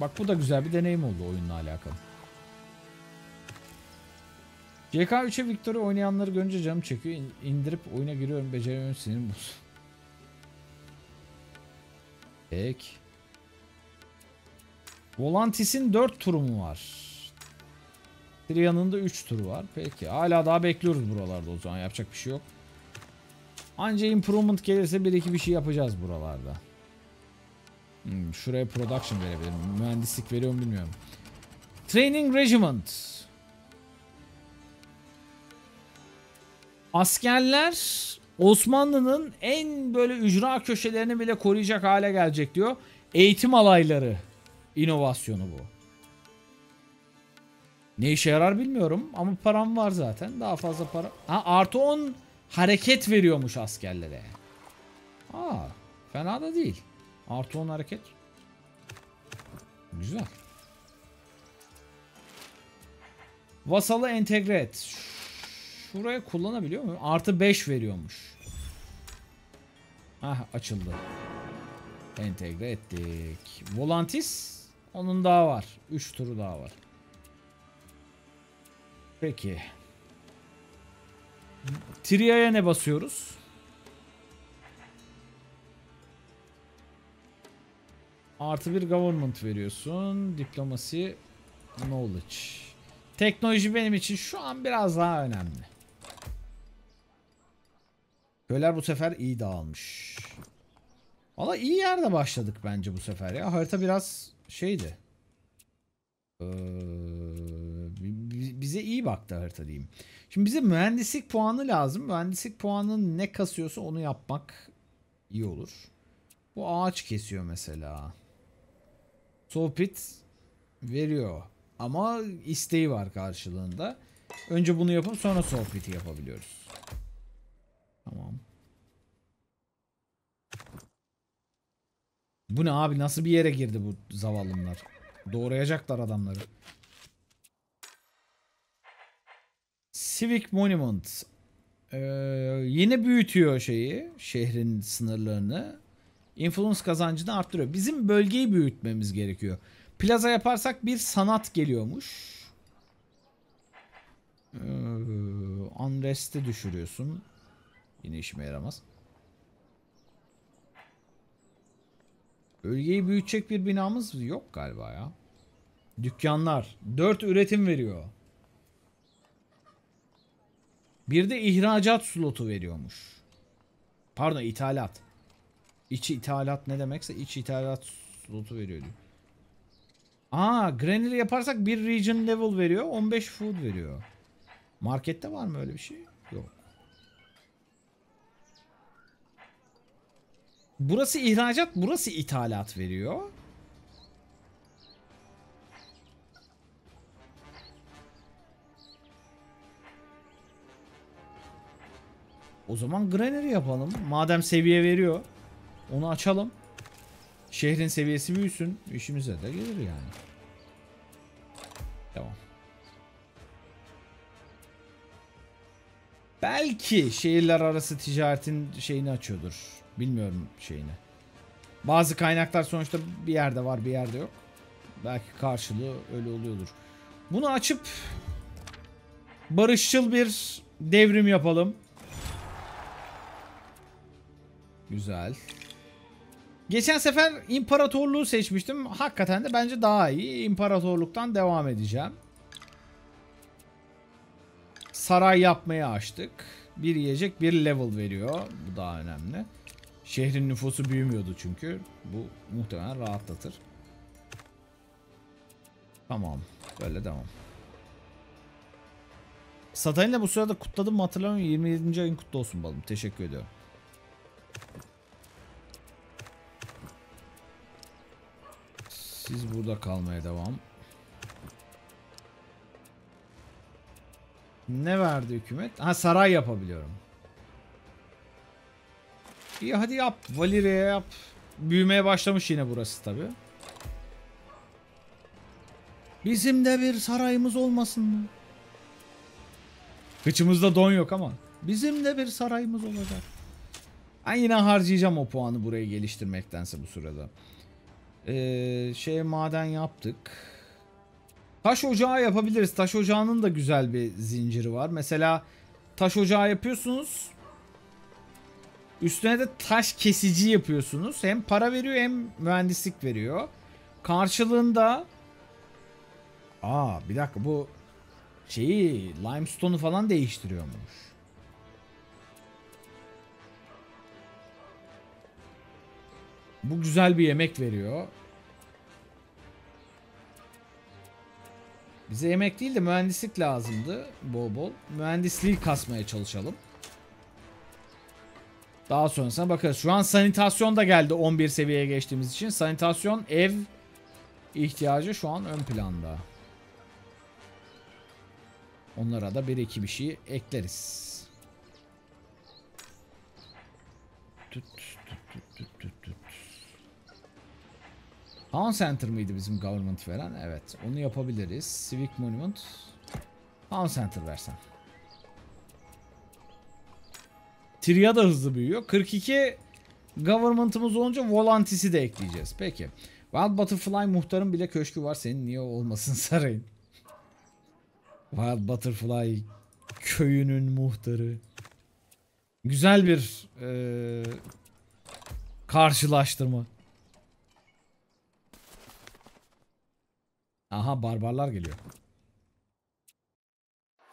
Bak bu da güzel bir deneyim oldu oyunla alakalı. CK3'e Victory oynayanları görünce canım çekiyor. İndirip oyuna giriyorum. Beceremiyorum, sinirim bozuldu. Peki. Volantis'in 4 turu mu var? Tria'nın da 3 turu var. Peki. Hala daha bekliyoruz buralarda o zaman. Yapacak bir şey yok. Anca improvement gelirse 1-2 bir şey yapacağız buralarda. Şuraya production verebilirim. Mühendislik veriyor mu bilmiyorum. Training Regiment. Askerler Osmanlı'nın en böyle ücra köşelerini bile koruyacak hale gelecek diyor. Eğitim alayları inovasyonu bu. Ne işe yarar bilmiyorum ama param var zaten. Daha fazla para. Ha, artı 10 hareket veriyormuş askerlere. Aa, fena da değil. Artı 10 hareket. Güzel. Vasalı entegre et. Şuraya kullanabiliyor muyum? Artı 5 veriyormuş. Hah, açıldı. Entegre ettik. Volantis. Onun daha var. 3 turu daha var. Peki. Tria'ya ne basıyoruz? Artı 1 government veriyorsun. Diplomasi, knowledge. Teknoloji benim için şu an biraz daha önemli. Köyler bu sefer iyi dağılmış. Valla iyi yerde başladık bence bu sefer ya. Harita biraz şeydi. Bize iyi baktı harita diyeyim. Şimdi bize mühendislik puanı lazım. Mühendislik puanının ne kasıyorsa onu yapmak iyi olur. Bu ağaç kesiyor mesela. Sohbet veriyor. Ama isteği var karşılığında. Önce bunu yapıp sonra sohbeti yapabiliyoruz. Tamam. Bu ne abi? Nasıl bir yere girdi bu zavallımlar? Doğrayacaklar adamları. Civic Monument. Yeni büyütüyor şeyi. Şehrin sınırlarını. Influence kazancını arttırıyor. Bizim bölgeyi büyütmemiz gerekiyor. Plaza yaparsak bir sanat geliyormuş. Unrest'i düşürüyorsun. Yine işime yaramaz. Bölgeyi büyütecek bir binamız yok galiba ya. Dükkanlar. 4 üretim veriyor. Bir de ihracat slotu veriyormuş. Pardon, ithalat. İç ithalat ne demekse iç ithalat slotu veriyor. Aa, granary yaparsak bir region level veriyor. 15 food veriyor. Markette var mı öyle bir şey? Yok. Burası ihracat, burası ithalat veriyor. O zaman granary yapalım. Madem seviye veriyor. Onu açalım. Şehrin seviyesi büyüsün. İşimize de gelir yani. Tamam. Belki şehirler arası ticaretin şeyini açıyordur. Bilmiyorum şeyini. Bazı kaynaklar sonuçta bir yerde var, bir yerde yok. Belki karşılığı öyle oluyordur. Bunu açıp barışçıl bir devrim yapalım. Güzel. Geçen sefer imparatorluğu seçmiştim. Hakikaten de bence daha iyi. İmparatorluktan devam edeceğim. Saray yapmayı açtık. Bir yiyecek bir level veriyor. Bu daha önemli. Şehrin nüfusu büyümüyordu çünkü. Bu muhtemelen rahatlatır. Tamam. Böyle devam. Satayla bu sırada kutladım mı hatırlamıyorum. 27. ayın kutlu olsun balım. Teşekkür ediyorum. Siz burada kalmaya devam. Ne verdi hükümet? Ha, saray yapabiliyorum. İyi, hadi yap. Valeria yap. Büyümeye başlamış yine burası tabi. Bizim de bir sarayımız olmasın mı? Kıçımızda don yok ama. Bizim de bir sarayımız olacak. Ben yine harcayacağım o puanı burayı geliştirmektense bu sırada. maden yaptık. Taş ocağı yapabiliriz. Taş ocağının da güzel bir zinciri var. Mesela taş ocağı yapıyorsunuz. Üstüne de taş kesici yapıyorsunuz. Hem para veriyor hem mühendislik veriyor. Karşılığında... Aa, bir dakika, bu şeyi, limestone'u falan değiştiriyormuş. Bu güzel bir yemek veriyor. Bize yemek değil de mühendislik lazımdı bol bol. Mühendisliği kasmaya çalışalım. Daha sonrasına bakarız. Şu an sanitasyon da geldi 11 seviyeye geçtiğimiz için. Sanitasyon, ev ihtiyacı şu an ön planda. Onlara da bir iki bir şey ekleriz. Town Center mıydı bizim government veren? Evet, onu yapabiliriz. Civic Monument. Town Center versen. Tria da hızlı büyüyor. 42 government'ımız olunca Volantis'i de ekleyeceğiz. Peki. Wild Butterfly muhtarın bile köşkü var. Senin niye olmasın sarayın? Wild Butterfly köyünün muhtarı. Güzel bir karşılaştırma. Aha, barbarlar geliyor.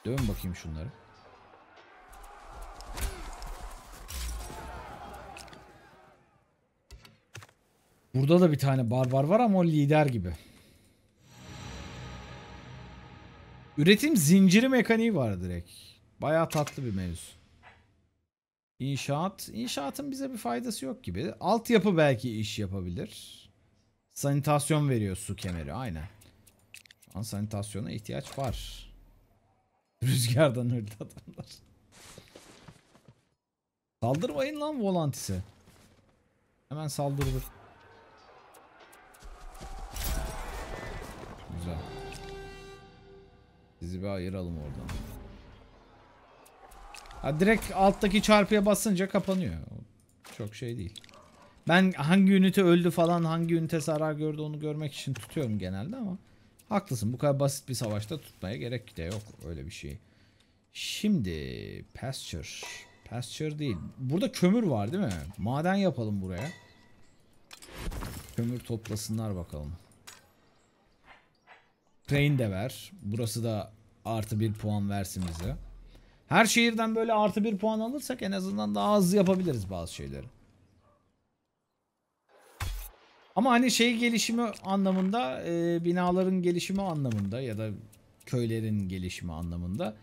Dövün bakayım şunları. Burada da bir tane barbar var ama o lider gibi. Üretim zinciri mekaniği var direkt. Bayağı tatlı bir mevzu. İnşaat. İnşaatın bize bir faydası yok gibi. Altyapı belki iş yapabilir. Sanitasyon veriyor, su kemeri, aynen. Şu an sanitasyona ihtiyaç var. Rüzgardan öldü adamlar. Saldırmayın lan Volantis'e. Hemen saldırılır. Güzel. Sizi bir ayıralım oradan. Ha, direkt alttaki çarpıya basınca kapanıyor. Çok şey değil. Ben hangi ünite öldü falan, hangi ünite zarar gördü onu görmek için tutuyorum genelde ama haklısın, bu kadar basit bir savaşta tutmaya gerek de yok öyle bir şey. Şimdi pasture. Pasture değil. Burada kömür var değil mi? Maden yapalım buraya. Kömür toplasınlar bakalım. Train de ver. Burası da artı bir puan versin bize. Her şehirden böyle artı bir puan alırsak en azından daha hızlı yapabiliriz bazı şeyleri. Ama hani şey gelişimi anlamında, binaların gelişimi anlamında ya da köylerin gelişimi anlamında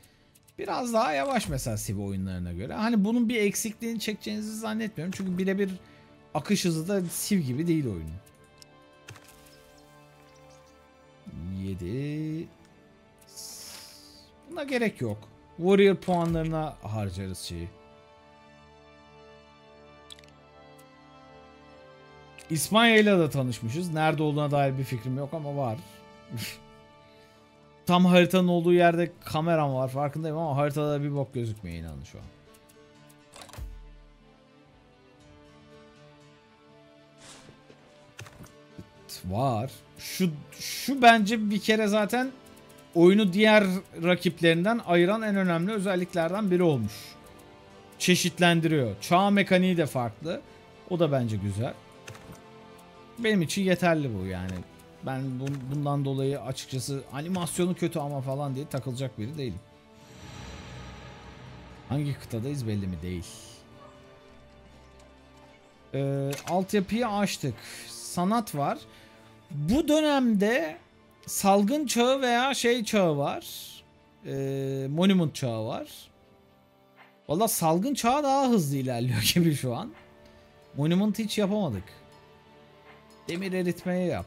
biraz daha yavaş mesela Civ oyunlarına göre. Hani bunun bir eksikliğini çekeceğinizi zannetmiyorum. Çünkü birebir akış hızı da Civ gibi değil oyunun. 7. Buna gerek yok. Warrior puanlarına harcarız şeyi. İspanya'yla da tanışmışız. Nerede olduğuna dair bir fikrim yok ama var. Tam haritanın olduğu yerde kameram var, farkındayım ama haritada bir bok gözükmüyor inanın şu an. Var. Şu bence bir kere zaten oyunu diğer rakiplerinden ayıran en önemli özelliklerden biri olmuş. Çeşitlendiriyor. Çağ mekaniği de farklı. O da bence güzel. Benim için yeterli bu yani. Ben bundan dolayı açıkçası animasyonu kötü ama falan diye takılacak biri değilim. Hangi kıtadayız belli mi? Değil. Altyapıyı açtık. Sanat var. Bu dönemde salgın çağı veya şey çağı var. Monument çağı var. Valla salgın çağı daha hızlı ilerliyor gibi şu an. Monument'ı hiç yapamadık. Demir eritmeye yap.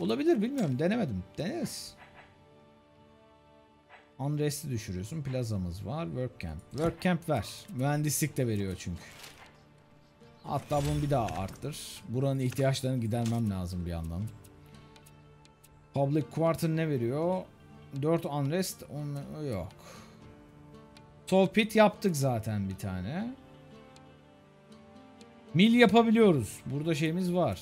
Olabilir, bilmiyorum, denemedim. Deneriz. Unrest'i düşürüyorsun. Plazamız var. Workcamp. Workcamp ver. Mühendislik de veriyor çünkü. Hatta bunu bir daha arttır. Buranın ihtiyaçlarını gidermem lazım bir yandan. Public Quarter ne veriyor? 4 Unrest. Yok. Soul Pit yaptık zaten bir tane. Mil yapabiliyoruz. Burada şeyimiz var.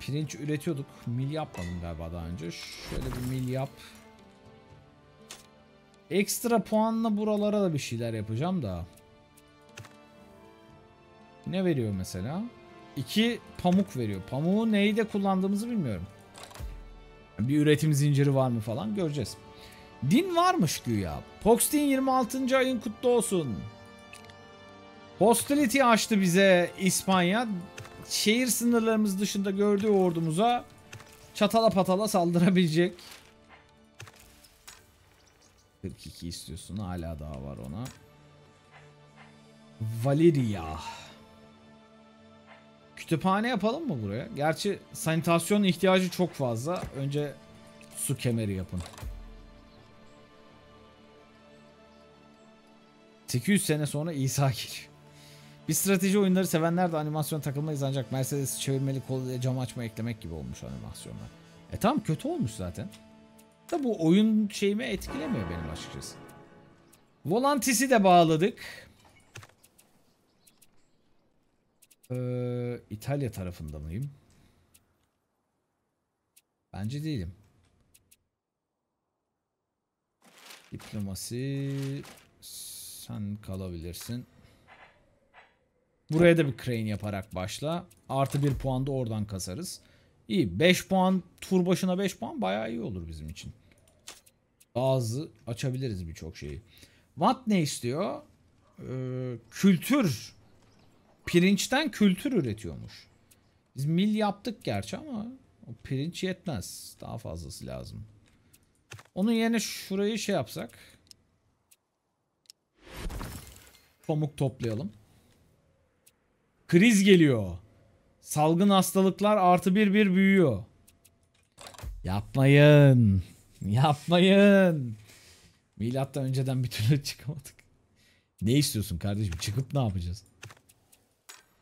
Pirinç üretiyorduk. Mil yapmadım galiba daha önce. Şöyle bir mil yap. Ekstra puanla buralara da bir şeyler yapacağım da. Ne veriyor mesela? 2 pamuk veriyor. Pamuğu neyde kullandığımızı bilmiyorum. Bir üretim zinciri var mı falan göreceğiz. Din varmış güya. Poxdin 26. ayın kutlu olsun. Hostility açtı bize İspanya. Şehir sınırlarımız dışında gördüğü ordumuza çatala patala saldırabilecek. 42 istiyorsun. Hala daha var ona. Valeria. Kütüphane yapalım mı buraya? Gerçi sanitasyon ihtiyacı çok fazla. Önce su kemeri yapın. 800 sene sonra İsa geliyor. Bir strateji oyunları sevenler de animasyona takılmayız ancak Mercedes çevirmeli kol cam açma eklemek gibi olmuş animasyonlar. E tamam, kötü olmuş zaten. Da bu oyun şeyimi etkilemiyor benim açıkçası. Volantis'i de bağladık. İtalya tarafında mıyım? Bence değilim. Diplomasi... Sen kalabilirsin. Buraya da bir crane yaparak başla. Artı 1 puan da oradan kasarız. İyi. 5 puan tur başına 5 puan bayağı iyi olur bizim için. Daha hızlı açabiliriz birçok şeyi. Watt ne istiyor? Kültür. Pirinçten kültür üretiyormuş. Biz mil yaptık gerçi ama o pirinç yetmez. Daha fazlası lazım. Onun yerine şurayı şey yapsak. Pamuk toplayalım. Kriz geliyor. Salgın hastalıklar artı bir büyüyor. Yapmayın. Yapmayın. Milattan önceden bir türlü çıkamadık. Ne istiyorsun kardeşim? Çıkıp ne yapacağız?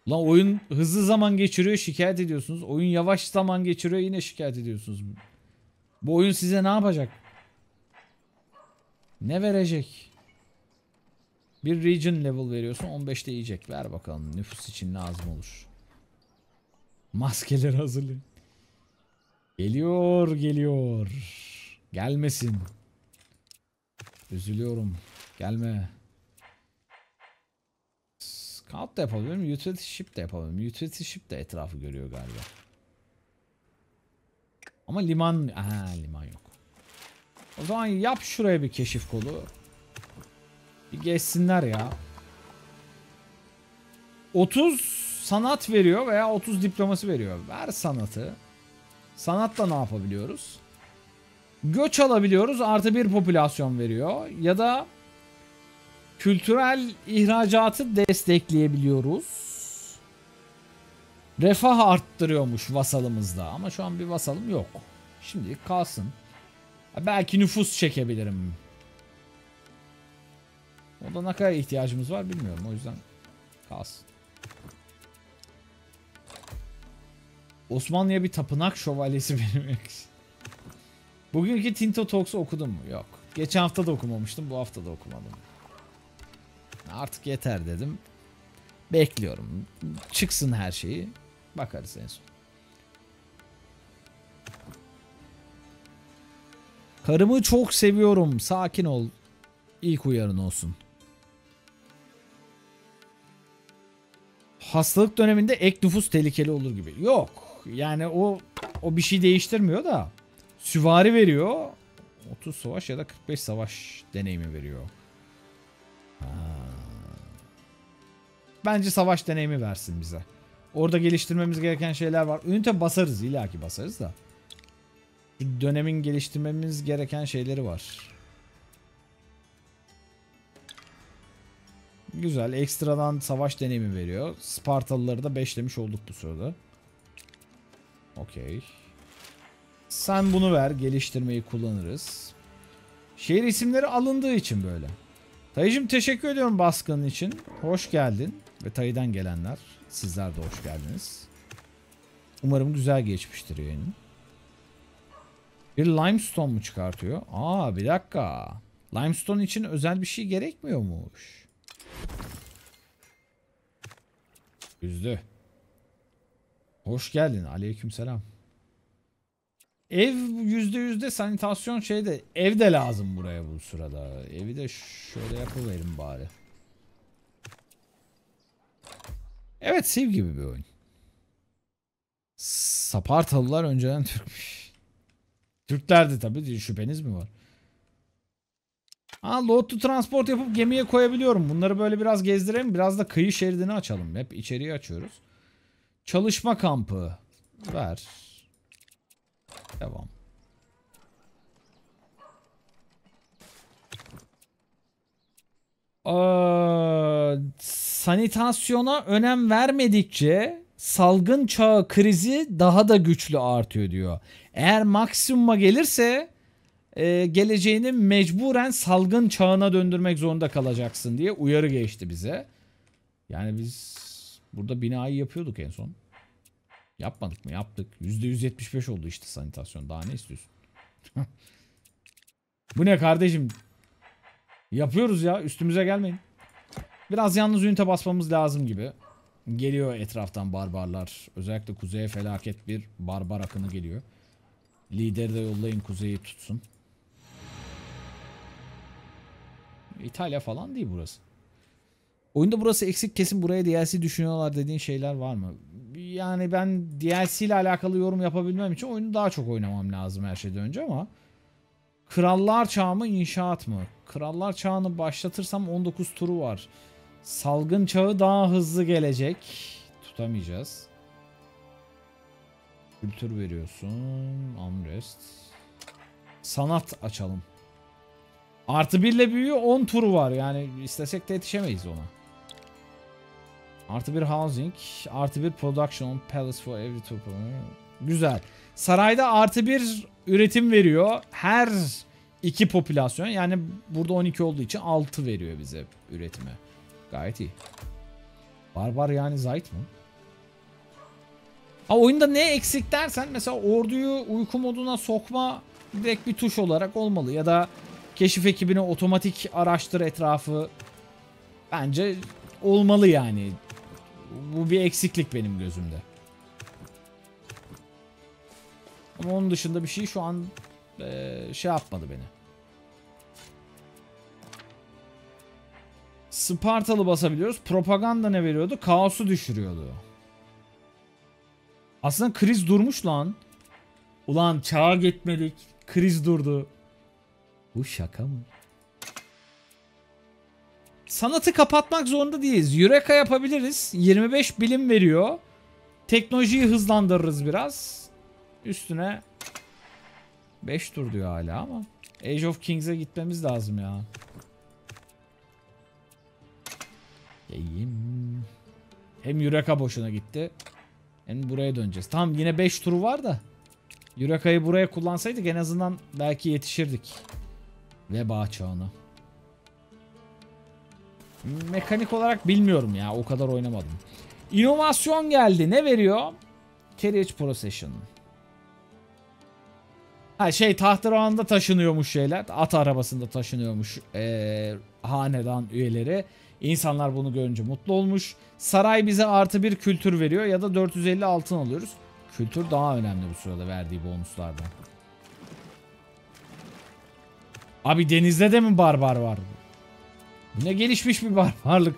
Lan oyun hızlı zaman geçiriyor, şikayet ediyorsunuz. Oyun yavaş zaman geçiriyor, yine şikayet ediyorsunuz. Bu oyun size ne yapacak? Ne verecek? Bir region level veriyorsun, 15'te yiyecek. Ver bakalım, nüfus için lazım olur. Maskeleri hazırlayın. Geliyor, geliyor. Gelmesin. Üzülüyorum. Gelme. Scout da yapabilirim, utility ship de yapabilirim. Utility ship de etrafı görüyor galiba. Ama liman... Aha, liman yok. O zaman yap şuraya bir keşif kolu. Bir geçsinler ya. 30 sanat veriyor veya 30 diplomasi veriyor. Ver sanatı. Sanatla ne yapabiliyoruz? Göç alabiliyoruz. Artı 1 popülasyon veriyor. Ya da kültürel ihracatı destekleyebiliyoruz. Refah arttırıyormuş vasalımızda. Ama şu an bir vasalım yok. Şimdi kalsın. Belki nüfus çekebilirim. Onda ne kadar ihtiyacımız var bilmiyorum. O yüzden kalsın. Osmanlı'ya bir tapınak şövalyesi benim. Bugünkü Tinto Talks'u okudum mu? Yok. Geçen hafta da okumamıştım. Bu hafta da okumadım. Artık yeter dedim. Bekliyorum. Çıksın her şeyi. Bakarız en son. Karımı çok seviyorum. Sakin ol. İlk uyarın olsun. Hastalık döneminde ek nüfus tehlikeli olur gibi. Yok. Yani o bir şey değiştirmiyor da. Süvari veriyor. 30 savaş ya da 45 savaş deneyimi veriyor. Ha. Bence savaş deneyimi versin bize. Orada geliştirmemiz gereken şeyler var. Ünite basarız. İlla ki basarız da. Şu dönemin geliştirmemiz gereken şeyleri var. Güzel. Ekstradan savaş deneyimi veriyor. Spartalıları da beşlemiş olduk bu sırada. Okey. Sen bunu ver. Geliştirmeyi kullanırız. Şehir isimleri alındığı için böyle. Tayıcım teşekkür ediyorum baskının için. Hoş geldin. Ve Tayı'dan gelenler. Sizler de hoş geldiniz. Umarım güzel geçmiştir yayının. Bir limestone mu çıkartıyor? Aa, bir dakika. Limestone için özel bir şey gerekmiyormuş. Üzdü. Hoş geldin. Aleykümselam. Ev %100'de sanitasyon şeyde. Ev de lazım buraya bu sırada. Evi de şöyle yapıverim bari. Evet, Civ gibi bir oyun. Spartalılar önceden Türkmüş. Türklerdi tabii, şüpheniz mi var? Ha, load to transport yapıp gemiye koyabiliyorum. Bunları böyle biraz gezdirelim. Biraz da kıyı şeridini açalım. Hep içeriği açıyoruz. Çalışma kampı. Ver. Devam. Sanitasyona önem vermedikçe salgın çağı krizi daha da güçlü artıyor diyor. Eğer maksimuma gelirse geleceğini mecburen salgın çağına döndürmek zorunda kalacaksın diye uyarı geçti bize. Yani biz burada binayı yapıyorduk en son. Yapmadık mı? Yaptık. %175 oldu işte sanitasyon. Daha ne istiyorsun? Bu ne kardeşim? Yapıyoruz ya. Üstümüze gelmeyin. Biraz yalnız ünite basmamız lazım gibi. Geliyor etraftan barbarlar. Özellikle kuzeye felaket bir barbar akını geliyor. Lideri de yollayın, kuzeyi tutsun. İtalya falan değil burası. Oyunda burası eksik, kesin buraya DLC düşünüyorlar dediğin şeyler var mı? Yani ben DLC ile alakalı yorum yapabilmem için oyunu daha çok oynamam lazım her şeyden önce ama Krallar Çağı mı, inşaat mı? Krallar Çağı'nı başlatırsam 19 turu var. Salgın Çağı daha hızlı gelecek. Tutamayacağız. Kültür veriyorsun. Amrest. Sanat açalım. Artı 1 ile büyüyor, 10 turu var. Yani istesek de yetişemeyiz ona. Artı 1 housing, artı 1 production, palace for every tool. Güzel. Sarayda artı 1 üretim veriyor. Her 2 popülasyon, yani burada 12 olduğu için 6 veriyor bize üretime. Gayet iyi. Barbar yani zayıf mı? Ha, oyunda ne eksik dersen mesela orduyu uyku moduna sokma direkt bir tuş olarak olmalı ya da keşif ekibine otomatik araştır etrafı bence olmalı yani. Bu bir eksiklik benim gözümde. Ama onun dışında bir şey şu an şey yapmadı beni. Spartalı basabiliyoruz. Propaganda ne veriyordu? Kaosu düşürüyordu. Aslında kriz durmuş lan. Ulan çağa gitmedik. Kriz durdu. Bu şaka mı? Sanatı kapatmak zorunda değiliz. Eureka yapabiliriz. 25 bilim veriyor. Teknolojiyi hızlandırırız biraz. Üstüne 5 tur diyor hala ama Age of Kings'e gitmemiz lazım ya. Hem Eureka boşuna gitti. Hem buraya döneceğiz. Tamam, yine 5 turu var da Eureka'yı buraya kullansaydık en azından belki yetişirdik. Veba çağına. Mekanik olarak bilmiyorum ya. O kadar oynamadım. İnovasyon geldi. Ne veriyor? Carriage Procession. Ha şey, tahterağında taşınıyormuş şeyler. At arabasında taşınıyormuş hanedan üyeleri. İnsanlar bunu görünce mutlu olmuş. Saray bize artı 1 kültür veriyor ya da 450 altın alıyoruz. Kültür daha önemli bu sırada verdiği bonuslardan. Abi denizde de mi barbar var? Ne gelişmiş bir barbarlık.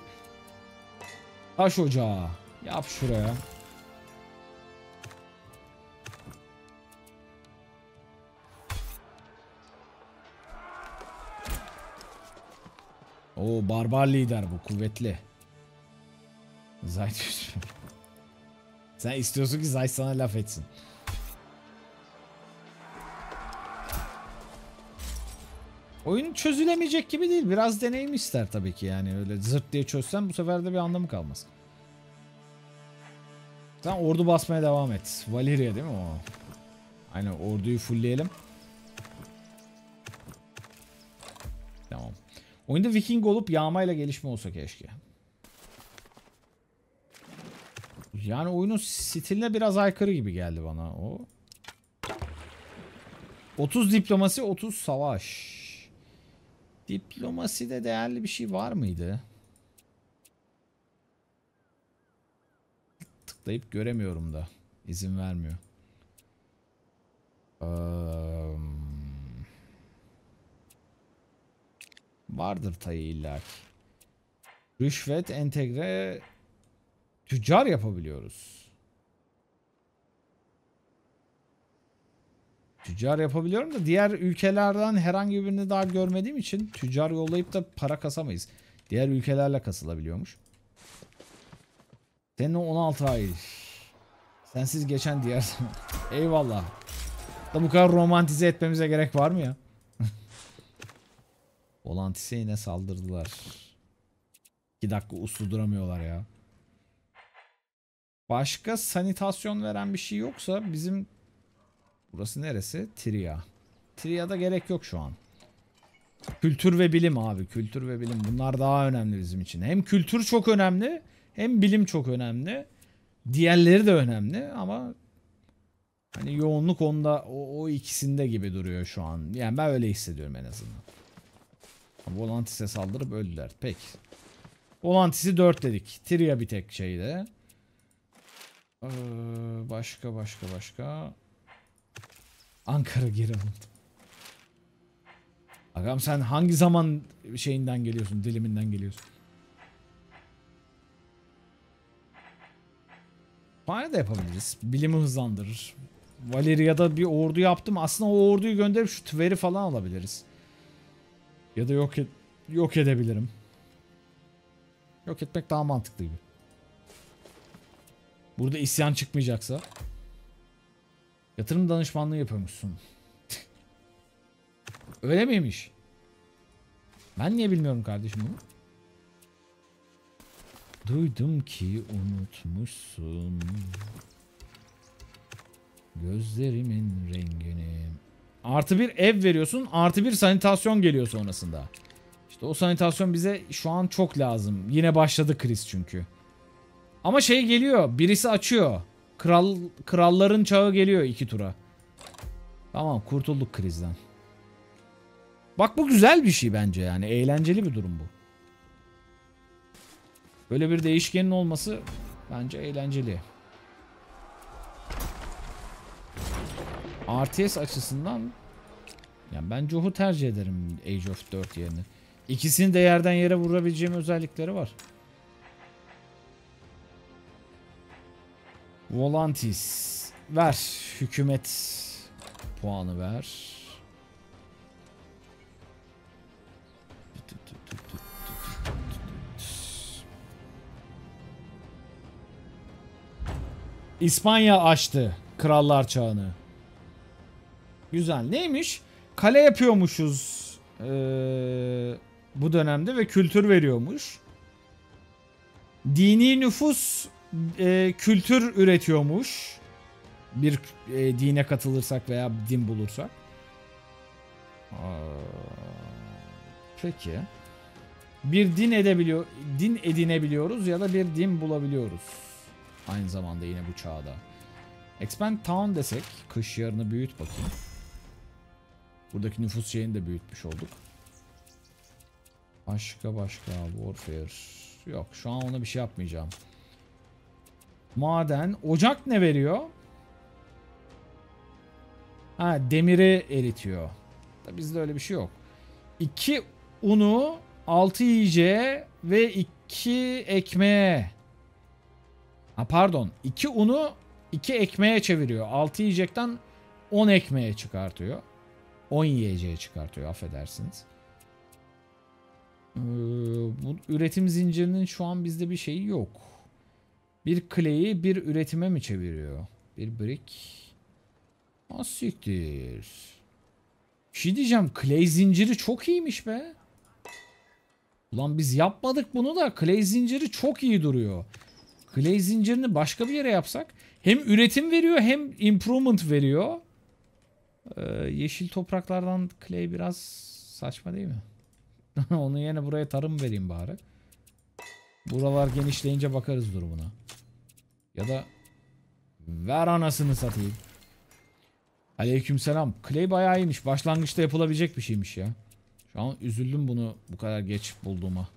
Taş ocağı. Yap şuraya. O barbar lider bu, kuvvetli. Zayt. Sen istiyorsun ki Zayt sana laf etsin. Oyun çözülemeyecek gibi değil. Biraz deneyim ister tabii ki yani. Öyle zırt diye çözsen bu sefer de bir anlamı kalmaz. Sen ordu basmaya devam et. Valeria değil mi o? Aynen, orduyu fullleyelim. Tamam. Oyunda Viking olup yağmayla gelişme olsa keşke. Yani oyunun stiline biraz aykırı gibi geldi bana o. 30 diplomasi, 30 savaş. Diplomaside değerli bir şey var mıydı? tıklayıp göremiyorum da. İzin vermiyor. Vardır Tayı illaki. Rüşvet, entegre, tüccar yapabiliyoruz. Tüccar yapabiliyorum da diğer ülkelerden herhangi birini daha görmediğim için tüccar yollayıp da para kasamayız. Diğer ülkelerle kasılabiliyormuş. Senin o 16 ay. Sensiz geçen diğer zaman. Eyvallah. Da bu kadar romantize etmemize gerek var mı ya? Volantis'e yine saldırdılar. 2 dakika uslu duramıyorlar ya. Başka sanitasyon veren bir şey yoksa bizim... Burası neresi? Tria. Tria'da gerek yok şu an. Kültür ve bilim abi. Kültür ve bilim. Bunlar daha önemli bizim için. Hem kültür çok önemli, hem bilim çok önemli. Diğerleri de önemli ama hani yoğunluk onda, o ikisinde gibi duruyor şu an. Yani ben öyle hissediyorum en azından. Volantis'e saldırıp öldüler. Peki. Volantis'i 4 dedik. Tria bir tek şeyde. Başka. Ankara geri alındı. Ağam sen hangi zaman şeyinden geliyorsun, diliminden geliyorsun? Bana da yapabiliriz. Bilimi hızlandırır. Valeria'da bir ordu yaptım. Aslında o orduyu gönderip şu Tver'i falan alabiliriz. Ya da yok edebilirim. Yok etmek daha mantıklı gibi. Burada isyan çıkmayacaksa. Yatırım danışmanlığı yapıyormuşsun. Öyle miymiş? Ben niye bilmiyorum kardeşim bunu? Duydum ki unutmuşsun gözlerimin rengini. Artı bir ev veriyorsun, artı bir sanitasyon geliyor sonrasında. İşte o sanitasyon bize şu an çok lazım. Yine başladı kriz çünkü. Ama şey geliyor, birisi açıyor. Kralların çağı geliyor 2 tura. Tamam, kurtulduk krizden. Bak bu güzel bir şey bence yani. Eğlenceli bir durum bu. Böyle bir değişkenin olması bence eğlenceli. RTS açısından yani ben Joh'u tercih ederim Age of 4 yerine. İkisini de yerden yere vurabileceğim özellikleri var. Volantis. Ver. Hükümet puanı ver. İspanya açtı krallar çağını. Güzel. Neymiş? Kale yapıyormuşuz bu dönemde ve kültür veriyormuş. Dini nüfus kültür üretiyormuş. Bir dine katılırsak veya din bulursak. Peki. Bir din edinebiliyoruz ya da bir din bulabiliyoruz. Aynı zamanda yine bu çağda. Expand Town desek, kış yarını büyüt bakayım. Buradaki nüfus şeyini de büyütmüş olduk. Başka warfare. Yok, şu an ona bir şey yapmayacağım. Maden, ocak ne veriyor? Ha, demiri eritiyor. Bizde öyle bir şey yok. 2 unu, 6 yiyeceğe ve 2 ekmeğe. Ha, pardon. 2 unu 2 ekmeğe çeviriyor. 6 yiyecekten 10 ekmeğe çıkartıyor. 10 yiyeceğe çıkartıyor. Affedersiniz. Bu üretim zincirinin şu an bizde bir şeyi yok. Bir clay'i bir üretime mi çeviriyor? Bir brick. Asiktir. Bir şey diyeceğim. Clay zinciri çok iyiymiş be. Ulan biz yapmadık bunu da clay zinciri çok iyi duruyor. Clay zincirini başka bir yere yapsak. Hem üretim veriyor hem improvement veriyor. Yeşil topraklardan clay biraz saçma değil mi? Onun yerine buraya tarım vereyim bari. Buralar genişleyince bakarız durumuna. Ya da ver anasını satayım. Aleykümselam. Clay bayağı iyiymiş. Başlangıçta yapılabilecek bir şeymiş ya. Şu an üzüldüm bunu bu kadar geç bulduğuma.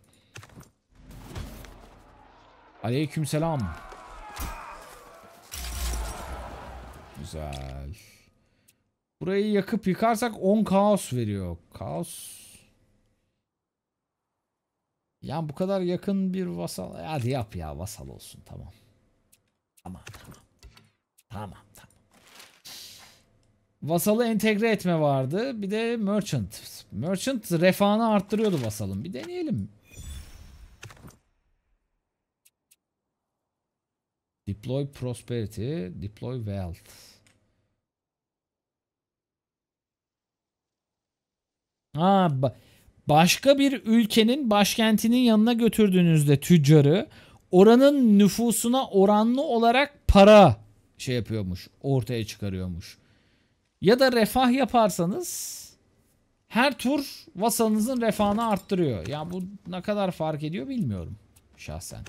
Aleykümselam. Güzel. Burayı yakıp yıkarsak 10 kaos veriyor. Kaos. Yani bu kadar yakın bir vasal. Hadi yap ya, vasal olsun, tamam. Tamam. Vasalı entegre etme vardı. Bir de merchant. Merchant refahını arttırıyordu vasalın. Bir deneyelim. Deploy prosperity, deploy wealth. Ha, başka bir ülkenin başkentinin yanına götürdüğünüzde tüccarı, oranın nüfusuna oranlı olarak para şey yapıyormuş, ortaya çıkarıyormuş. Ya da refah yaparsanız her tur vasalınızın refahını arttırıyor. Ya bu ne kadar fark ediyor bilmiyorum şahsen.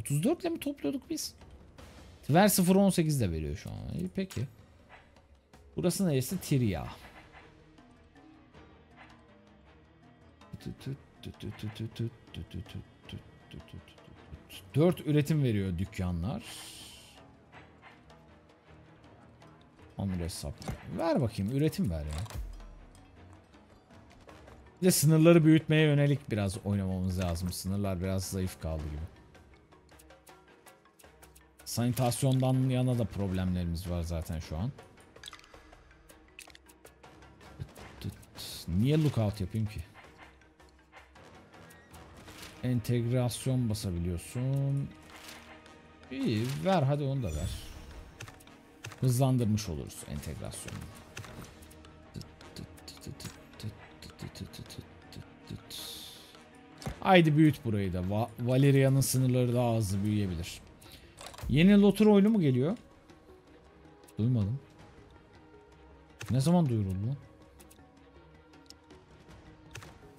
34 ile mi topluyorduk biz? Tver 0.18 de veriyor şu an. İyi, peki. Burası neresi? Tria. Dört üretim veriyor dükkanlar. Onları hesapla. Ver bakayım, üretim ver ya. Bir de sınırları büyütmeye yönelik biraz oynamamız lazım. Sınırlar biraz zayıf kaldı gibi. Sanitasyondan yana da problemlerimiz var zaten şu an. Niye lookout yapayım ki? Entegrasyon basabiliyorsun. İyi, ver hadi, onu da ver. Hızlandırmış oluruz entegrasyonu. Haydi büyüt burayı da. Valeria'nın sınırları daha hızlı büyüyebilir. Yeni lotur oyunu mu geliyor? Duymadım. Ne zaman duyuruldu?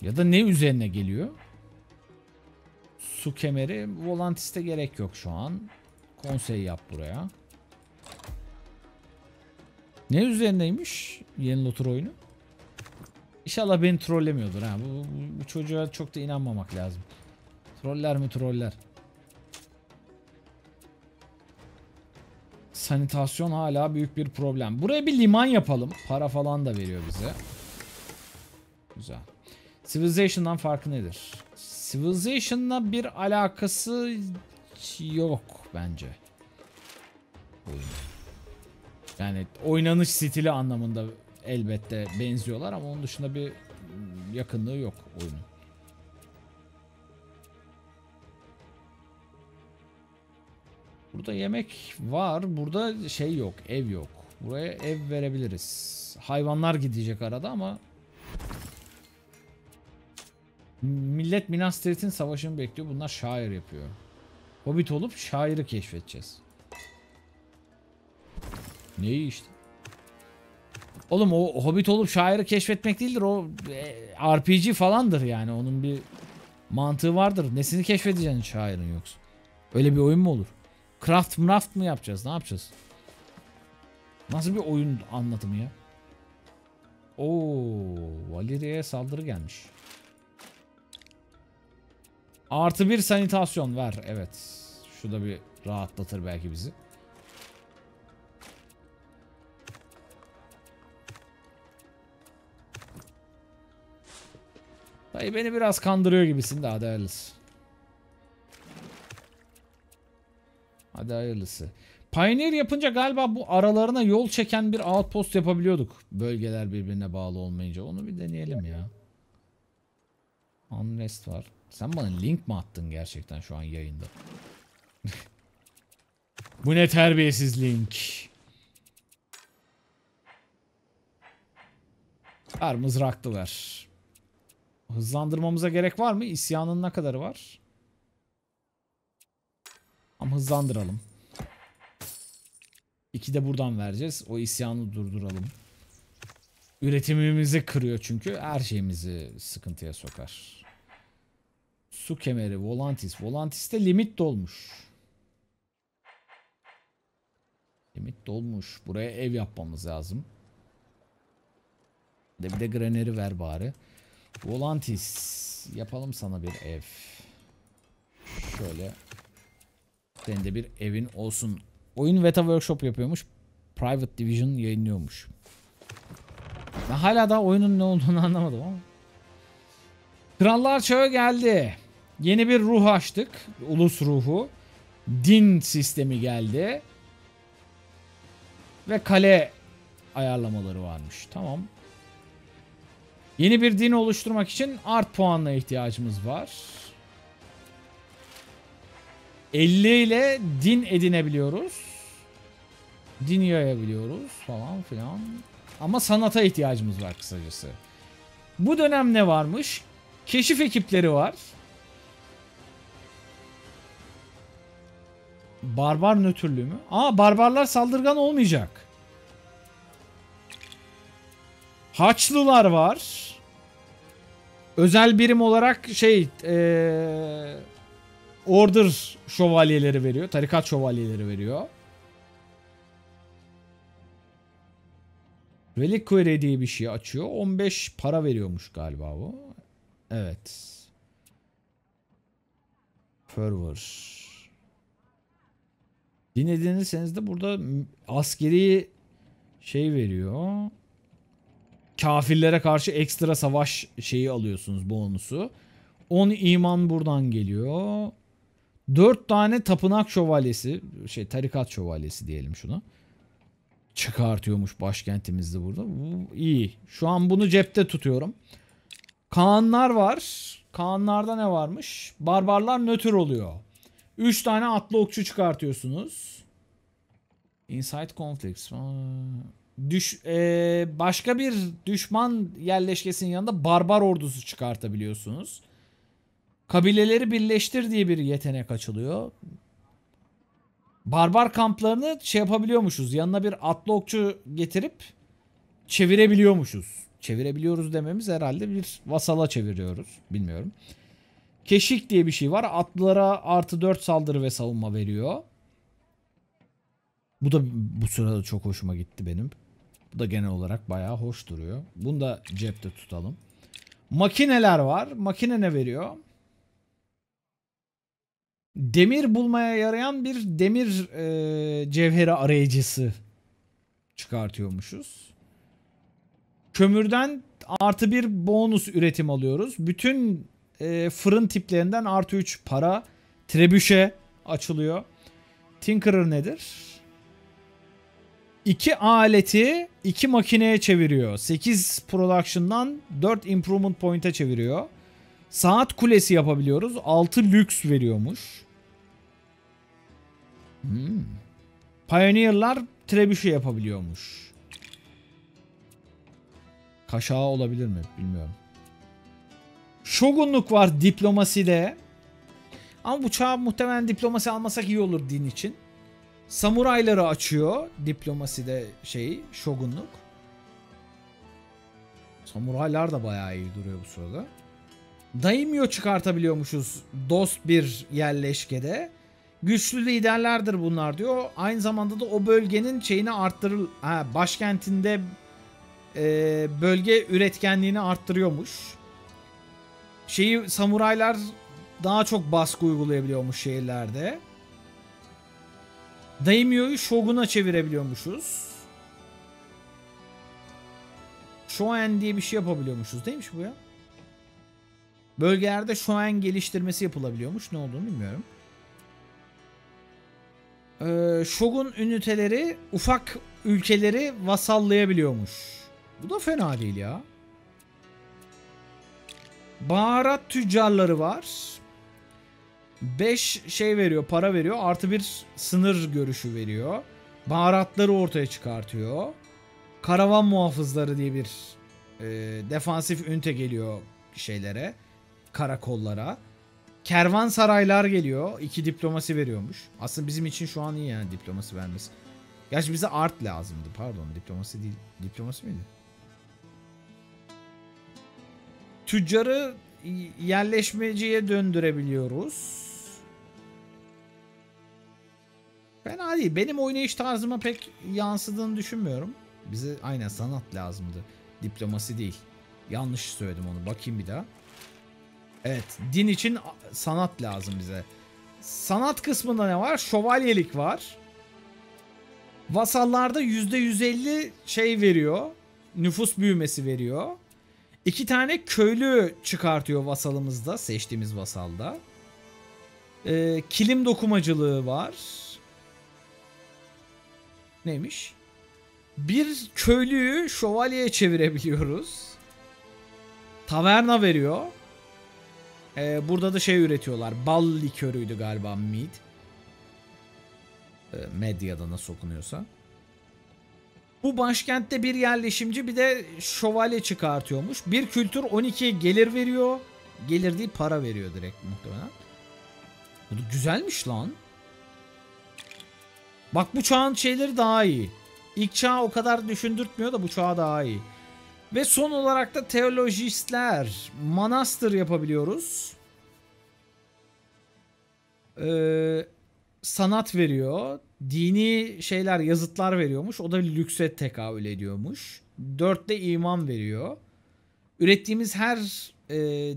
Ya da ne üzerine geliyor? Su kemeri. Volantis'te gerek yok şu an. Konsey yap buraya. Ne üzerindeymiş yeni lotur oyunu? İnşallah beni trollemiyordur ha. Bu çocuğa çok da inanmamak lazım. Troller mi troller? Sanitasyon hala büyük bir problem. Buraya bir liman yapalım. Para falan da veriyor bize. Güzel. Civilization'dan farkı nedir? Civilization'la bir alakası yok bence. Yani oynanış stili anlamında elbette benziyorlar ama onun dışında bir yakınlığı yok oyunun. Burada yemek var. Burada şey yok. Ev yok. Buraya ev verebiliriz. Hayvanlar gidecek arada ama millet Minas Tirith'in savaşını bekliyor. Bunlar Shire yapıyor. Hobbit olup Shire'ı keşfedeceğiz. Neyi işte? Oğlum o Hobbit olup Shire'ı keşfetmek değildir. O RPG falandır yani. Onun bir mantığı vardır. Nesini keşfedeceksin Shire'ın yoksa? Öyle bir oyun mu olur? Craft mı yapacağız? Ne yapacağız? Nasıl bir oyun anlatımı ya? Oo, Valeria'ya saldırı gelmiş. Artı bir sanitasyon ver. Evet. Şu da bir rahatlatır belki bizi. Tayı beni biraz kandırıyor gibisin de hadi hayırlısı. Hadi hayırlısı. Pioneer yapınca galiba bu aralarına yol çeken bir outpost yapabiliyorduk. Bölgeler birbirine bağlı olmayınca. Onu bir deneyelim ya. Unrest var. Sen bana link mi attın gerçekten şu an yayında? Bu ne terbiyesiz link. Ver mızraklı ver. Hızlandırmamıza gerek var mı? İsyanın ne kadarı var? Ama hızlandıralım. 2 de buradan vereceğiz. O isyanı durduralım. Üretimimizi kırıyor çünkü. Her şeyimizi sıkıntıya sokar. Su kemeri, Volantis. Volantis'te limit dolmuş. Limit dolmuş. Buraya ev yapmamız lazım. Bir de graneri ver bari. Volantis. Yapalım sana bir ev. Şöyle. Sen de bir evin olsun Oyun beta workshop yapıyormuş. Private Division yayınlıyormuş. Ben hala daha oyunun ne olduğunu anlamadım ama. Krallar Çağı geldi. Yeni bir ruh açtık. Ulus ruhu. Din sistemi geldi. Ve kale ayarlamaları varmış. Tamam. Yeni bir din oluşturmak için art puanına ihtiyacımız var. 50 ile din edinebiliyoruz. Din yayabiliyoruz falan filan. Ama sanata ihtiyacımız var kısacası. Bu dönem ne varmış? Keşif ekipleri var. Barbar nötrlüğü mü? Aa, barbarlar saldırgan olmayacak. Haçlılar var. Özel birim olarak order şövalyeleri veriyor. Tarikat şövalyeleri veriyor. Reliquary diye bir şey açıyor. 15 para veriyormuş galiba bu. Evet. Fervor. Dinlediyseniz de burada askeri şey veriyor. Kafirlere karşı ekstra savaş şeyi alıyorsunuz, bonusu. 10 iman buradan geliyor. 4 tane tapınak şövalyesi, tarikat şövalyesi diyelim şuna. Çıkartıyormuş başkentimizde burada. Bu iyi. Şu an bunu cepte tutuyorum. Kağanlar var. Kağanlarda ne varmış? Barbarlar nötr oluyor. 3 tane atlı okçu çıkartıyorsunuz. Inside conflicts. Başka bir düşman yerleşkesinin yanında barbar ordusu çıkartabiliyorsunuz. Kabileleri birleştir diye bir yetenek açılıyor. Barbar kamplarını şey yapabiliyormuşuz. Yanına bir atlı okçu getirip çevirebiliyormuşuz. Çevirebiliyoruz dememiz herhalde bir vasala çeviriyoruz. Bilmiyorum. Keşik diye bir şey var. Atlılara artı 4 saldırı ve savunma veriyor. Bu da bu sırada çok hoşuma gitti benim. Bu da genel olarak bayağı hoş duruyor. Bunu da cepte tutalım. Makineler var. Makine ne veriyor? Demir bulmaya yarayan bir demir cevheri arayıcısı çıkartıyormuşuz. Kömürden artı 1 bonus üretim alıyoruz. Bütün fırın tiplerinden artı 3 para. Trebüşe açılıyor. Tinkerer nedir? 2 aleti 2 makineye çeviriyor. 8 production'dan 4 improvement point'e çeviriyor. Saat kulesi yapabiliyoruz. 6 lüks veriyormuş. Pioneer'lar trebüşe yapabiliyormuş. Kaşağı olabilir mi? Bilmiyorum. Şogunluk var diplomaside. Ama bu çağ muhtemelen diplomasi almasak iyi olur din için. Samurayları açıyor diplomaside şogunluk. Samuraylar da bayağı iyi duruyor bu sırada. Daimyo çıkartabiliyormuşuz dost bir yerleşkede. Güçlü liderlerdir bunlar diyor. Aynı zamanda da o bölgenin şeyini arttırır. Başkentinde bölge üretkenliğini arttırıyormuş. Samuraylar daha çok baskı uygulayabiliyormuş şehirlerde. Daimyo'yu şoguna çevirebiliyormuşuz. Shoen diye bir şey yapabiliyormuşuz. Neymiş bu ya? Bölgelerde shoen geliştirmesi yapılabiliyormuş. Ne olduğunu bilmiyorum. Şogun üniteleri ufak ülkeleri vasallayabiliyormuş. Bu da fena değil ya. Baharat tüccarları var. 5 veriyor, para veriyor. Artı 1 sınır görüşü veriyor. Baharatları ortaya çıkartıyor. Karavan muhafızları diye bir defansif ünite geliyor karakollara. Kervansaraylar geliyor. 2 diplomasi veriyormuş. Aslında bizim için şu an iyi yani diplomasi vermesi. Gerçi bize art lazımdı. Pardon, diplomasi değil. Diplomasi miydi? Tüccarı yerleşmeciye döndürebiliyoruz. Fena değil. Benim oynayış tarzıma pek yansıdığını düşünmüyorum. Bize aynen sanat lazımdı. Diplomasi değil. Yanlış söyledim onu. Bakayım bir daha. Evet. Din için sanat lazım bize. Sanat kısmında ne var? Şövalyelik var. Vasallarda %150 şey veriyor. Nüfus büyümesi veriyor. 2 tane köylü çıkartıyor vasalımızda. Seçtiğimiz vasalda. Kilim dokumacılığı var. Neymiş? Bir köylüyü şövalyeye çevirebiliyoruz. Taverna veriyor. Burada da şey üretiyorlar. Bal likörüydü galiba. Mead. Medyada nasıl okunuyorsa. Bu başkentte bir yerleşimci bir de şövalye çıkartıyormuş. Bir kültür 12 gelir veriyor. Gelir değil, para veriyor direkt muhtemelen. Bu da güzelmiş lan. Bak bu çağın şeyleri daha iyi. İlk çağ o kadar düşündürtmüyor da bu çağ daha iyi. Ve son olarak da teolojistler. Manastır yapabiliyoruz. Sanat veriyor. Dini şeyler, yazıtlar veriyormuş. O da lükse tekabül ediyormuş. 4'te iman veriyor. Ürettiğimiz her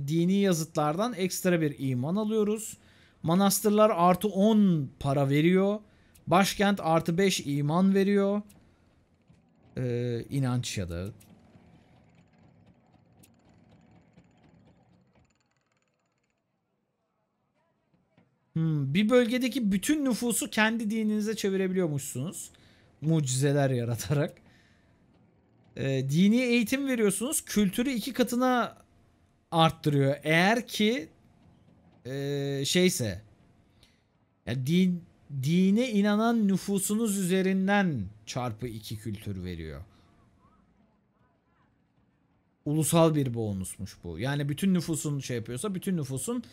dini yazıtlardan ekstra bir iman alıyoruz. Manastırlar artı 10 para veriyor. Başkent artı 5 iman veriyor. İnanç ya da... bir bölgedeki bütün nüfusu kendi dininize çevirebiliyormuşsunuz. Mucizeler yaratarak. Dini eğitim veriyorsunuz. Kültürü 2 katına arttırıyor. Eğer ki şeyse yani dine inanan nüfusunuz üzerinden çarpı 2 kültür veriyor. Ulusal bir bonusmuş bu. Yani bütün nüfusun şey yapıyorsa bütün nüfusun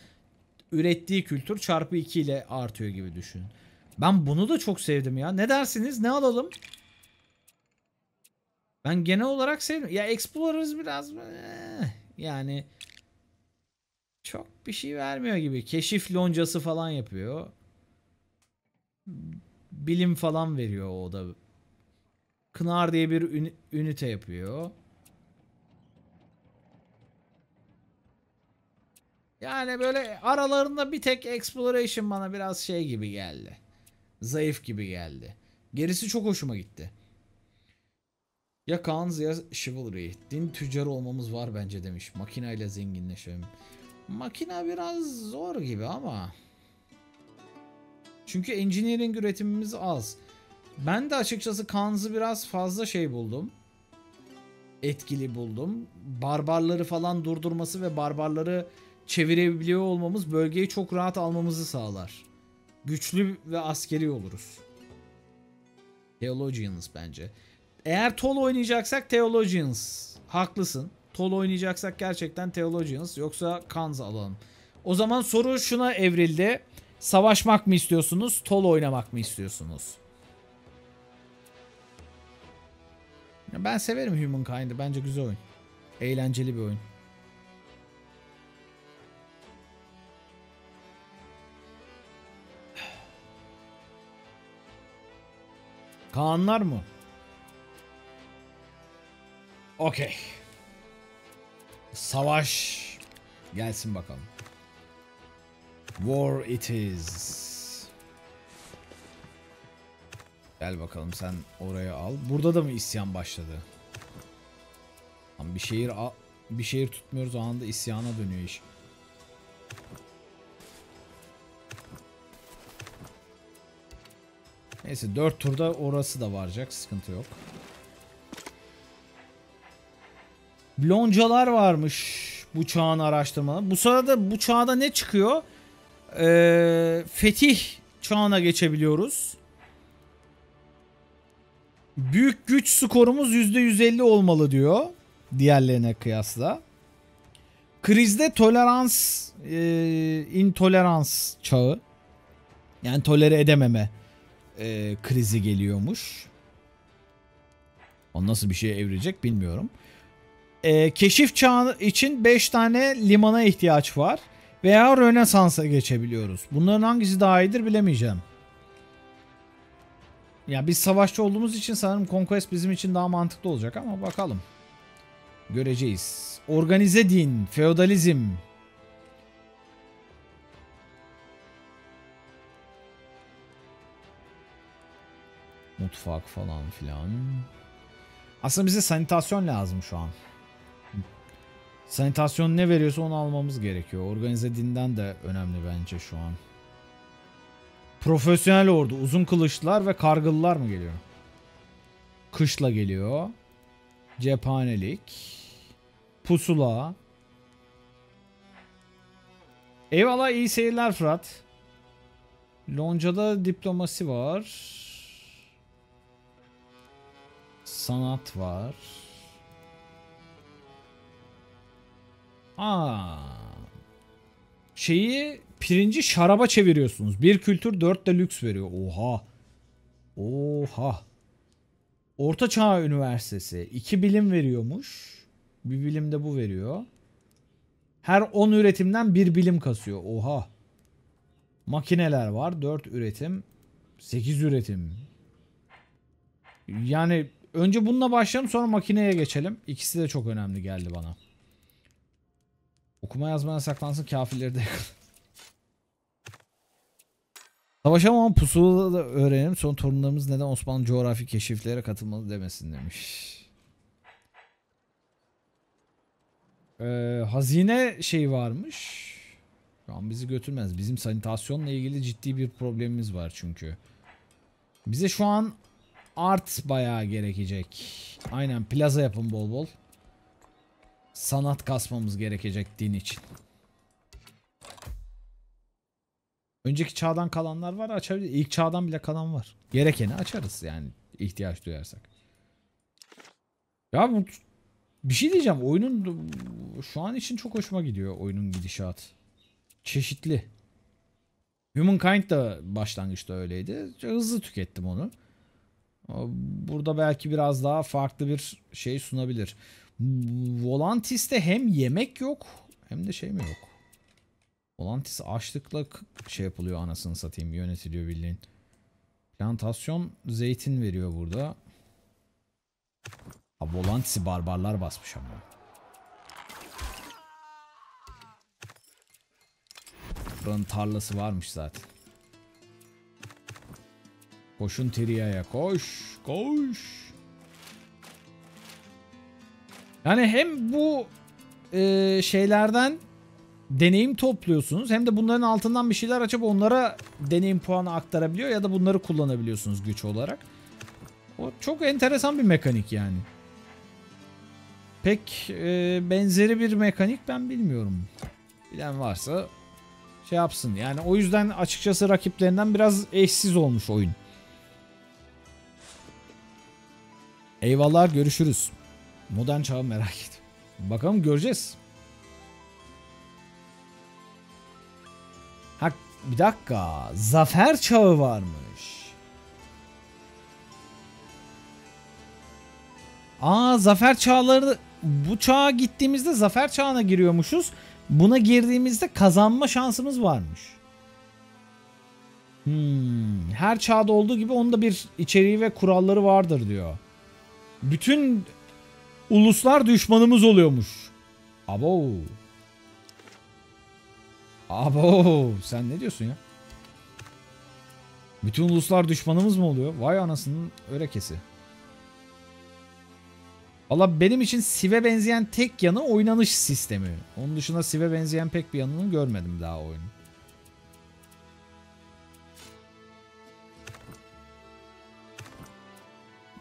ürettiği kültür çarpı 2 ile artıyor gibi düşünün. Ben bunu da çok sevdim ya. Ne dersiniz? Ne alalım? Ben genel olarak sevdim. Ya Explorers biraz yani çok bir şey vermiyor gibi. Keşif loncası falan yapıyor. Bilim falan veriyor o da. Kınar diye bir ünite yapıyor. Yani böyle aralarında bir tek Exploration bana biraz şey gibi geldi. Zayıf gibi geldi. Gerisi çok hoşuma gitti. Ya Kaanz ya Chivalry. Din tüccarı olmamız var bence demiş. Makinayla zenginleşelim. Makina biraz zor gibi ama. Çünkü engineering üretimimiz az. Ben de açıkçası Kaanz'ı biraz fazla şey buldum. Etkili buldum. Barbarları falan durdurması ve barbarları çevirebiliyor olmamız bölgeyi çok rahat almamızı sağlar. Güçlü ve askeri oluruz. Theologians bence. Eğer Tol oynayacaksak Theologians. Haklısın. Tol oynayacaksak gerçekten Theologians. Yoksa Kanz alalım. O zaman soru şuna evrildi. Savaşmak mı istiyorsunuz? Tol oynamak mı istiyorsunuz? Ben severim Humankind'i. Bence güzel oyun. Eğlenceli bir oyun. Kaanlar mı? Okey. Savaş. Gelsin bakalım. War it is. Gel bakalım sen oraya al. Burada da mı isyan başladı? Bir şehir tutmuyoruz, o anda isyana dönüyor iş. Neyse 4 turda orası da varacak. Sıkıntı yok. Loncalar varmış bu çağın araştırmaları. Bu sırada bu çağda ne çıkıyor? Fetih çağına geçebiliyoruz. Büyük güç skorumuz %150 olmalı diyor. Diğerlerine kıyasla. Krizde tolerans, intolerans çağı. Yani tolere edememe krizi geliyormuş. O nasıl bir şeye evrilecek bilmiyorum. Keşif çağı için 5 tane limana ihtiyaç var. Veya Rönesans'a geçebiliyoruz. Bunların hangisi daha iyidir bilemeyeceğim. Ya biz savaşçı olduğumuz için sanırım Conquest bizim için daha mantıklı olacak ama bakalım. Göreceğiz. Organize din, feodalizm. Mutfak falan filan. Aslında bize sanitasyon lazım şu an. Sanitasyon ne veriyorsa onu almamız gerekiyor. Organize dinden de önemli bence şu an. Profesyonel ordu. Uzun kılıçlar ve kargılılar mı geliyor? Kışla geliyor. Cephanelik. Pusula. Eyvallah, iyi seyirler Fırat. Lonca'da diplomasi var. Sanat var. Aa. Şeyi, pirinci şaraba çeviriyorsunuz. Bir kültür 4 de lüks veriyor. Oha. Oha. Orta Çağ Üniversitesi 2 bilim veriyormuş. Bir bilim de bu veriyor. Her 10 üretimden bir bilim kasıyor. Oha. Makineler var. 4 üretim. 8 üretim. Yani önce bununla başlayalım, sonra makineye geçelim. İkisi de çok önemli geldi bana. Okuma yazmaya saklansın, kafirleri de yakın. Savaşamam pusulada da öğrenelim. Son torunlarımız neden Osmanlı coğrafi keşiflere katılmalı demesin demiş. Hazine şey varmış. Şu an bizi götürmez. Bizim sanitasyonla ilgili ciddi bir problemimiz var çünkü. Bize şu an art bayağı gerekecek. Aynen, plaza yapın bol bol. Sanat kasmamız gerekecek din için. Önceki çağdan kalanlar var, açabiliriz. İlk çağdan bile kalan var. Gerekeni açarız yani, ihtiyaç duyarsak. Ya bu... Bir şey diyeceğim, oyunun şu an için çok hoşuma gidiyor, oyunun gidişatı. Çeşitli. Humankind da başlangıçta öyleydi. Hızlı tükettim onu. Burada belki biraz daha farklı bir şey sunabilir. Volantis'te hem yemek yok hem de şey mi yok? Volantis açlıkla şey yapılıyor, anasını satayım, yönetiliyor bildiğin. Plantasyon zeytin veriyor burada. Ha, Volantis'i barbarlar basmış ama. Buranın tarlası varmış zaten. Koşun Tria'ya, koş koş. Yani hem bu şeylerden deneyim topluyorsunuz, hem de bunların altından bir şeyler açıp onlara deneyim puanı aktarabiliyor ya da bunları kullanabiliyorsunuz güç olarak. O çok enteresan bir mekanik yani. Pek benzeri bir mekanik ben bilmiyorum. Bilen varsa şey yapsın. Yani o yüzden açıkçası rakiplerinden biraz eşsiz olmuş oyun. Eyvallah, görüşürüz. Modern çağı merak ettim. Bakalım, göreceğiz. Ha, bir dakika. Zafer çağı varmış. Aa, zafer çağları, bu çağa gittiğimizde zafer çağına giriyormuşuz. Buna girdiğimizde kazanma şansımız varmış. Her çağda olduğu gibi onun da bir içeriği ve kuralları vardır diyor. Bütün uluslar düşmanımız oluyormuş. Abo. Abo. Sen ne diyorsun ya? Bütün uluslar düşmanımız mı oluyor? Vay anasının örekesi. Valla benim için Siv'e benzeyen tek yanı oynanış sistemi. Onun dışında Siv'e benzeyen pek bir yanını görmedim daha oyunu.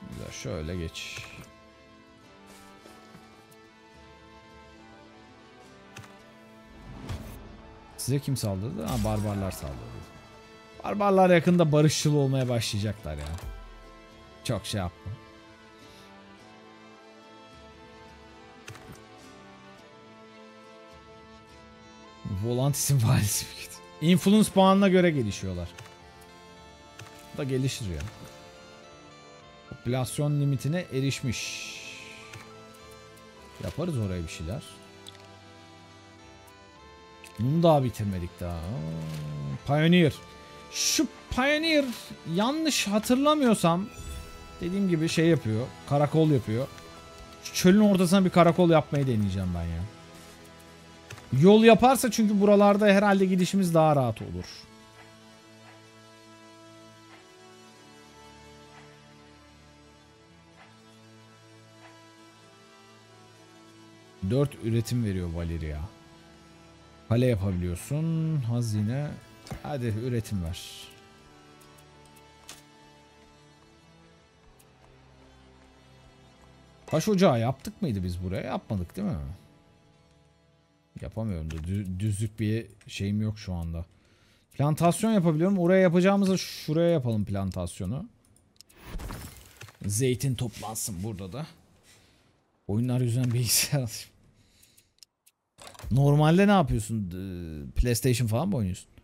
Güzel, şöyle geç. Size kim saldırdı? Ha, barbarlar saldırdı. Barbarlar yakında barışçıl olmaya başlayacaklar ya. Çok şey yapma. Volantis'in valisi mi gitti? Influence puanına göre gelişiyorlar. Bu da gelişir ya. Popülasyon limitine erişmiş. Yaparız oraya bir şeyler. Bunu daha bitirmedik daha. Pioneer. Şu Pioneer yanlış hatırlamıyorsam dediğim gibi şey yapıyor. Karakol yapıyor. Şu çölün ortasına bir karakol yapmayı deneyeceğim ben ya. Yol yaparsa çünkü buralarda herhalde gidişimiz daha rahat olur. 4 üretim veriyor Valeria. Kale yapabiliyorsun. Hazine. Hadi üretim ver. Taş ocağı yaptık mıydı biz buraya? Yapmadık değil mi? Yapamıyorum da. Düzlük bir şeyim yok şu anda. Plantasyon yapabiliyorum. Oraya yapacağımızı şuraya yapalım plantasyonu. Zeytin toplansın burada da. Oyunlar yüzünden bilgisayar alayım. Normalde ne yapıyorsun? PlayStation falan mı oynuyorsun?